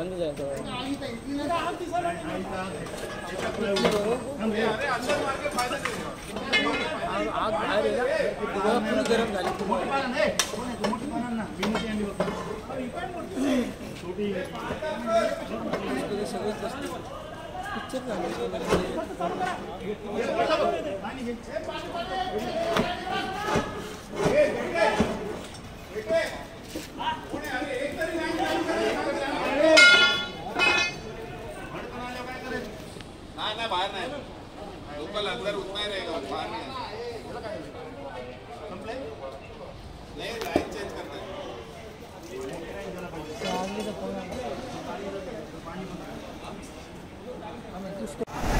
I'm going to